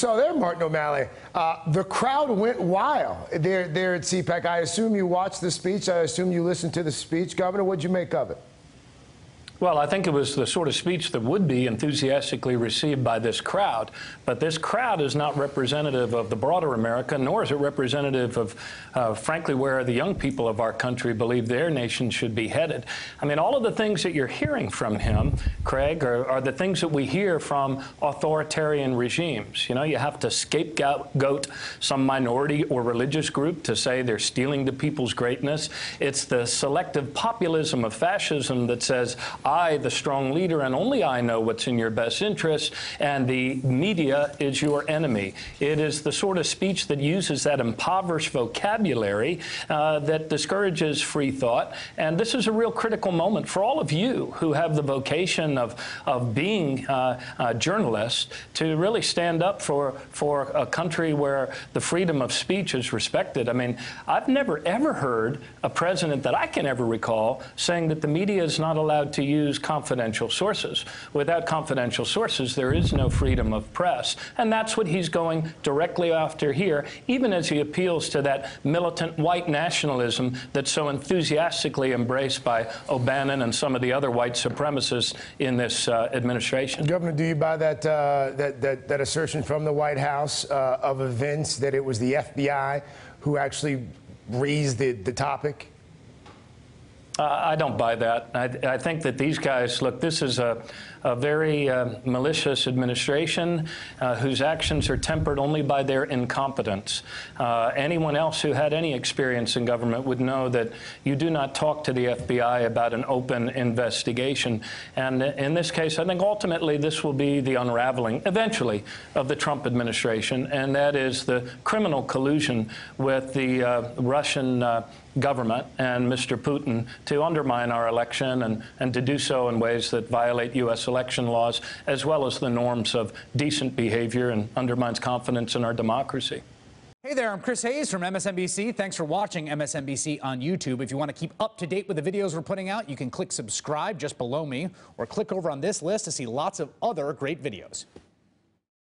So there, Martin O'Malley, the crowd went wild there at CPAC. I assume you watched the speech. I assume you listened to the speech. Governor, what'd you make of it? Well, I think it was the sort of speech that would be enthusiastically received by this crowd. But this crowd is not representative of the broader America, nor is it representative of, frankly, where the young people of our country believe their nation should be headed. I mean, all of the things that you're hearing from him, Craig, are the things that we hear from authoritarian regimes. You know, you have to scapegoat some minority or religious group to say they're stealing the people's greatness. It's the selective populism of fascism that says, I, the strong leader, and only I know what's in your best interest, and the media is your enemy. It is the sort of speech that uses that impoverished vocabulary that discourages free thought. And this is a real critical moment for all of you who have the vocation of being journalists to really stand up for a country where the freedom of speech is respected. I mean, I've never, ever heard a president that I can ever recall saying that the media is not allowed to use confidential sources. Without confidential sources, there is no freedom of press. And that's what he's going directly after here, even as he appeals to that militant white nationalism that's so enthusiastically embraced by O'Bannon and some of the other white supremacists in this administration. Governor, do you buy that, that assertion from the White House of events that it was the FBI who actually raised the topic? I don't buy that. I think that these guys, look, this is a very malicious administration whose actions are tempered only by their incompetence. Anyone else who had any experience in government would know that you do not talk to the FBI about an open investigation. And in this case, I think ultimately this will be the unraveling, eventually, of the Trump administration, and that is the criminal collusion with the Russian government and Mr. Putin to undermine our election and to do so in ways that violate U.S. election laws as well as the norms of decent behavior and undermines confidence in our democracy. Hey there, I'm Chris Hayes from MSNBC. Thanks for watching MSNBC on YouTube. If you want to keep up to date with the videos we're putting out, you can click subscribe just below me or click over on this list to see lots of other great videos.